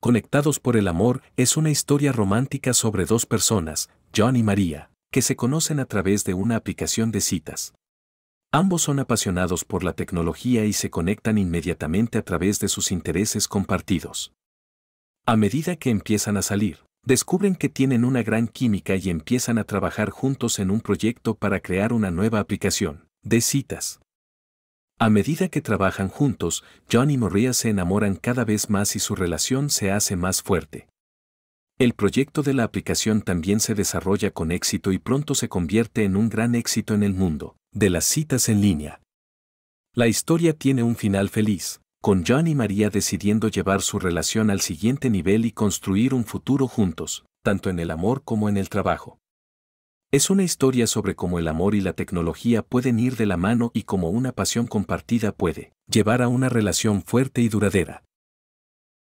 Conectados por el amor es una historia romántica sobre dos personas, John y María, que se conocen a través de una aplicación de citas. Ambos son apasionados por la tecnología y se conectan inmediatamente a través de sus intereses compartidos. A medida que empiezan a salir, descubren que tienen una gran química y empiezan a trabajar juntos en un proyecto para crear una nueva aplicación de citas. A medida que trabajan juntos, John y María se enamoran cada vez más y su relación se hace más fuerte. El proyecto de la aplicación también se desarrolla con éxito y pronto se convierte en un gran éxito en el mundo de las citas en línea. La historia tiene un final feliz, con John y María decidiendo llevar su relación al siguiente nivel y construir un futuro juntos, tanto en el amor como en el trabajo. Es una historia sobre cómo el amor y la tecnología pueden ir de la mano y cómo una pasión compartida puede llevar a una relación fuerte y duradera.